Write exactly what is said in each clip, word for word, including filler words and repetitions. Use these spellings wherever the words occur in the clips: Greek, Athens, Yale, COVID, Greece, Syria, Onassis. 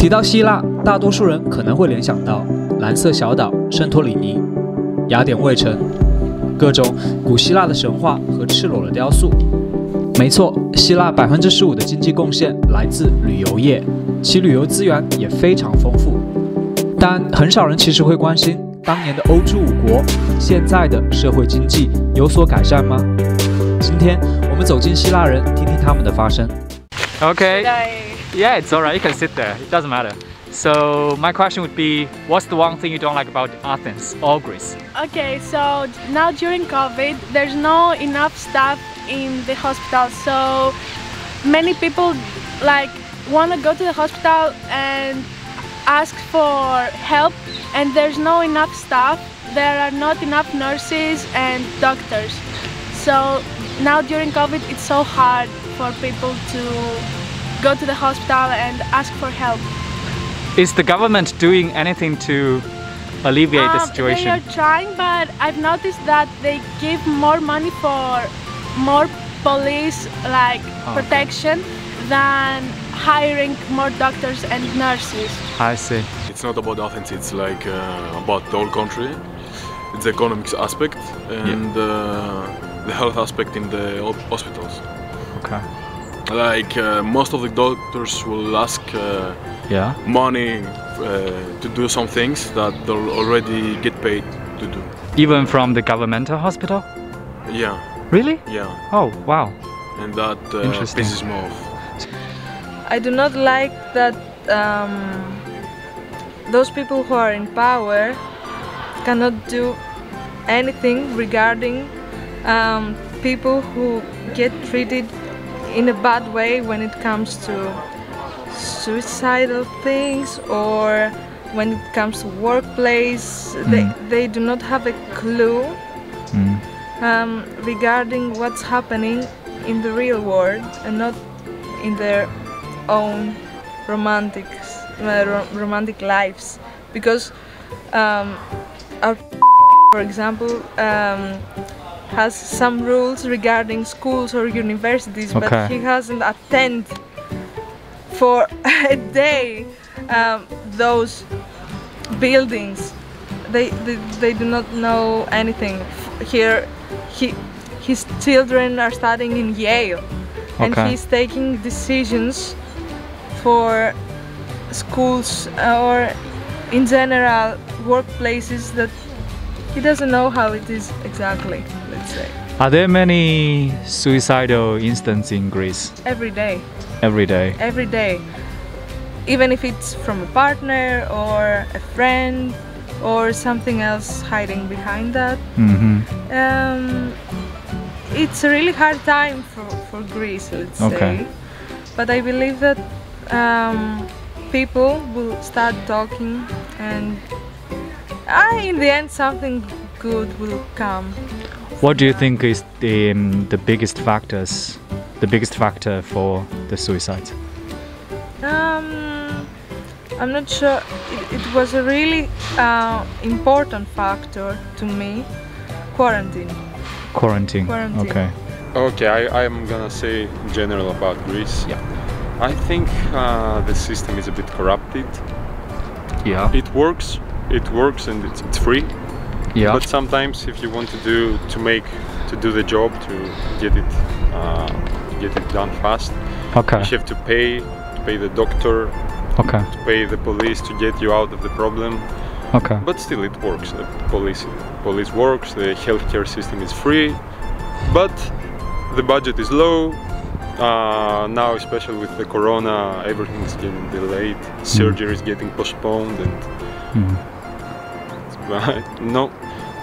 提到希腊，大多数人可能会联想到蓝色小岛、圣托里尼、雅典卫城，各种古希腊的神话和赤裸的雕塑。没错，希腊 百分之十五 的经济贡献来自旅游业，其旅游资源也非常丰富。但很少人其实会关心，当年的欧洲五国，现在的社会经济有所改善吗？今天我们走进希腊人，听听他们的发声。Okay. Yeah, it's alright, you can sit there, it doesn't matter. So my question would be, what's the one thing you don't like about Athens or Greece? Okay, so now during COVID, there's no enough staff in the hospital. So many people like want to go to the hospital and ask for help, and there's no enough staff. There are not enough nurses and doctors. So now during COVID, it's so hard for people to go to the hospital and ask for help. Is the government doing anything to alleviate um, the situation? They are trying, but I've noticed that they give more money for more police like oh, protection okay. than hiring more doctors and nurses. I see. It's not about Athens, it's like uh, about the whole country. It's the economics aspect and yeah. uh, the health aspect in the hospitals. Okay. Like uh, most of the doctors will ask uh, yeah. money uh, to do some things that they'll already get paid to do. Even from the governmental hospital? Yeah. Really? Yeah. Oh, wow. And that uh, pisses me off. I do not like that um, those people who are in power cannot do anything regarding um, people who get treated in a bad way when it comes to suicidal things or when it comes to workplace. Mm. they, they do not have a clue mm. um, regarding what's happening in the real world and not in their own romantic, uh, ro romantic lives. Because um, our for example um, has some rules regarding schools or universities, okay. but he hasn't attended for a day um, those buildings. They, they they do not know anything. Here, he his children are studying in Yale, okay. and he's taking decisions for schools or in general workplaces that he doesn't know how it is exactly, let's say. Are there many suicidal incidents in Greece? Every day. Every day? Every day. Even if it's from a partner or a friend or something else hiding behind that. Mm-hmm. um, it's a really hard time for, for Greece, let's okay. say. But I believe that um, people will start talking and Ah, in the end, something good will come. What do you think is the um, the biggest factors, the biggest factor for the suicides? Um, I'm not sure. It, it was a really uh, important factor to me. Quarantine. Quarantine. Quarantine. Okay. Okay, I, I'm gonna say in general about Greece. Yeah. I think uh, the system is a bit corrupted. Yeah. It works. It works and it's, it's free. Yeah. But sometimes, if you want to do to make to do the job to get it uh, get it done fast, okay, you have to pay to pay the doctor, okay, to pay the police to get you out of the problem, okay. But still, it works. The police police works. The healthcare system is free, but the budget is low. Uh, now, especially with the corona, everything is getting delayed. Mm. Surgery is getting postponed and. Mm. No,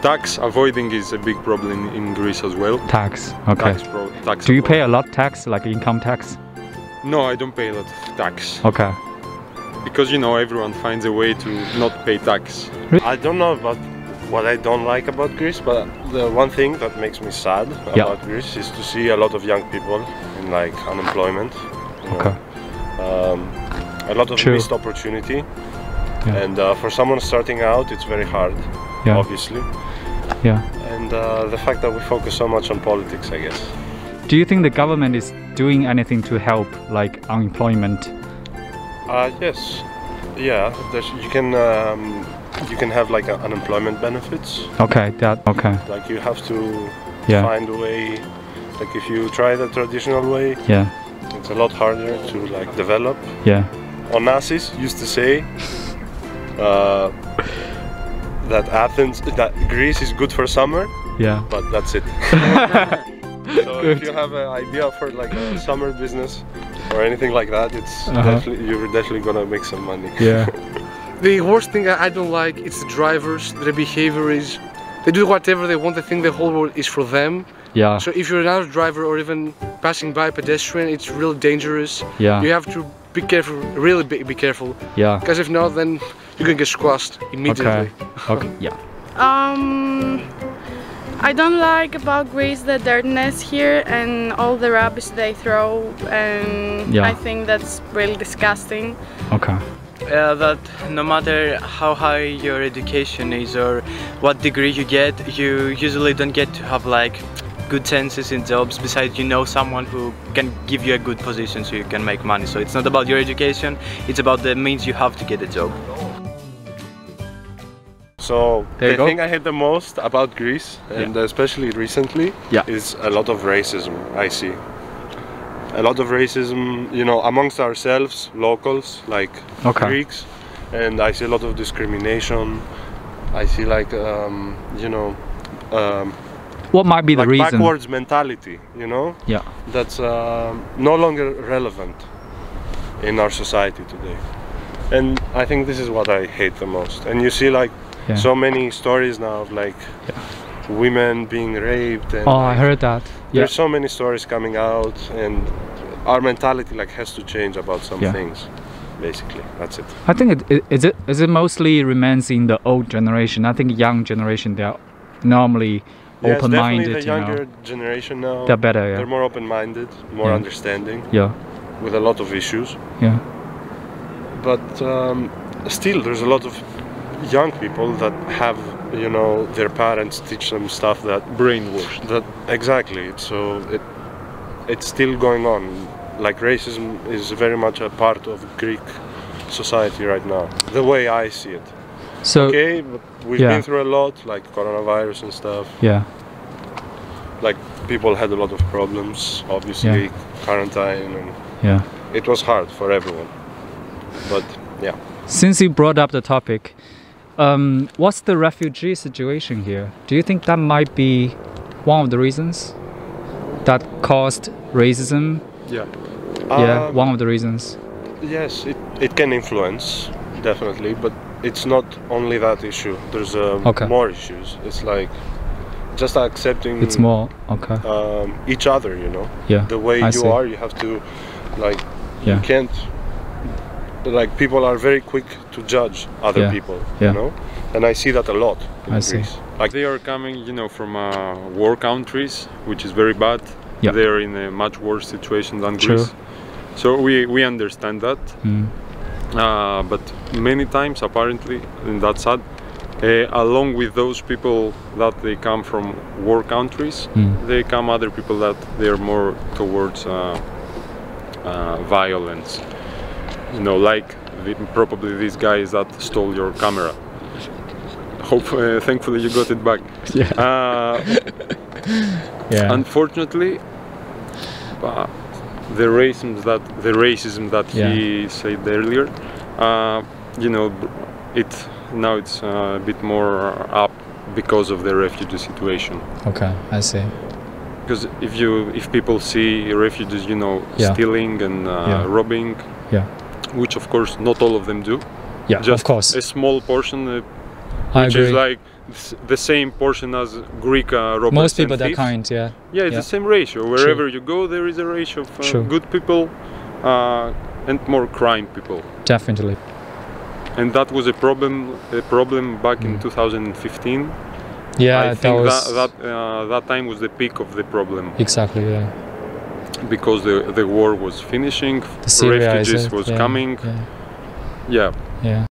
tax avoiding is a big problem in Greece as well. Tax, okay. Tax pro, tax Do you pay a lot of tax, like income tax? No, I don't pay a lot of tax. Okay. Because, you know, everyone finds a way to not pay tax. I don't know about what I don't like about Greece, but the one thing that makes me sad about yep. Greece is to see a lot of young people in, like, unemployment. You know? Okay. Um, a lot of True. missed opportunity. Yeah. And uh, for someone starting out, it's very hard, yeah. obviously. Yeah. And uh, the fact that we focus so much on politics, I guess. Do you think the government is doing anything to help, like unemployment? Uh, yes. Yeah, there's, you can um, you can have like unemployment benefits. Okay, that okay. Like you have to yeah. find a way. Like if you try the traditional way, yeah, it's a lot harder to like develop. Yeah. Onassis used to say uh, that Athens, that Greece is good for summer. Yeah. But that's it. So good. If you have an idea for like a summer business or anything like that, it's uh-huh. definitely, you're definitely gonna make some money. Yeah. The worst thing I don't like is the drivers. Their behavior is they do whatever they want. They think the whole world is for them. Yeah. So if you're another driver or even passing by a pedestrian, it's real dangerous. Yeah. You have to be careful. Really be, be careful. Yeah. Because if not, then you can get squashed immediately. Okay. Okay. Yeah. Um. I don't like about Greece the dirtiness here and all the rubbish they throw, and yeah. I think that's really disgusting. Okay. Uh, that no matter how high your education is or what degree you get, you usually don't get to have like good chances in jobs besides you know someone who can give you a good position so you can make money. So it's not about your education, it's about the means you have to get a job. So the go. thing I hate the most about Greece, and yeah. especially recently, yeah. is a lot of racism, I see. A lot of racism, you know, amongst ourselves, locals, like okay. Greeks. And I see a lot of discrimination. I see like, um, you know... Um, what might be like the reason? Backwards mentality, you know? Yeah. That's uh, no longer relevant in our society today. And I think this is what I hate the most. And you see like, yeah. so many stories now of like yeah. women being raped and oh like, I heard that yeah. there's so many stories coming out, and our mentality like has to change about some yeah. things. Basically that's it. I think it, it, is it is it mostly remains in the old generation. I think young generation, they are normally yes, open-minded. The younger you know. generation now, they're better yeah. they're more open-minded, more yeah. understanding yeah with a lot of issues yeah but um, still there's a lot of young people that have, you know, their parents teach them stuff that brainwashed. That exactly. So it it's still going on. Like racism is very much a part of Greek society right now. The way I see it. So okay, but we've yeah. been through a lot, like coronavirus and stuff. Yeah. Like people had a lot of problems, obviously, yeah. quarantine, and yeah. it was hard for everyone. But yeah. Since you brought up the topic. Um, what's the refugee situation here? Do you think that might be one of the reasons that caused racism? Yeah. Yeah, um, one of the reasons. Yes, it, it can influence, definitely, but it's not only that issue. There's uh, okay. more issues. It's like just accepting it's more, okay. um, each other, you know? Yeah, the way I you see. are, you have to, like, yeah. you can't... Like people are very quick to judge other yeah. people, yeah. you know, and I see that a lot in I Greece. See. Like they are coming, you know, from uh, war countries, which is very bad. Yeah. They are in a much worse situation than True. Greece. So we we understand that, mm. uh, but many times apparently, and that's sad. Uh, along with those people that they come from war countries, mm. they come other people that they are more towards uh, uh, violence. You know, like the, probably these guys that stole your camera. Hope, uh, thankfully, you got it back. Yeah. Uh, yeah. Unfortunately, uh, the racism that the racism that yeah. he said earlier, uh, you know, it now it's uh, a bit more up because of the refugee situation. Okay, I see. Because if you if people see refugees, you know, yeah. stealing and uh, yeah. robbing, yeah. which of course not all of them do. Yeah, just of course. A small portion, uh, I which agree. Is like the same portion as Greek uh, robbers. Most people that kind, yeah. Yeah, it's yeah. the same ratio. Wherever True. You go, there is a ratio of uh, good people uh, and more crime people. Definitely. And that was a problem, a problem back mm. in two thousand fifteen. Yeah, I think that was... that, that, uh, that time was the peak of the problem. Exactly. Yeah. Because the the war was finishing, the Syria, refugees was yeah, coming, yeah. yeah. yeah.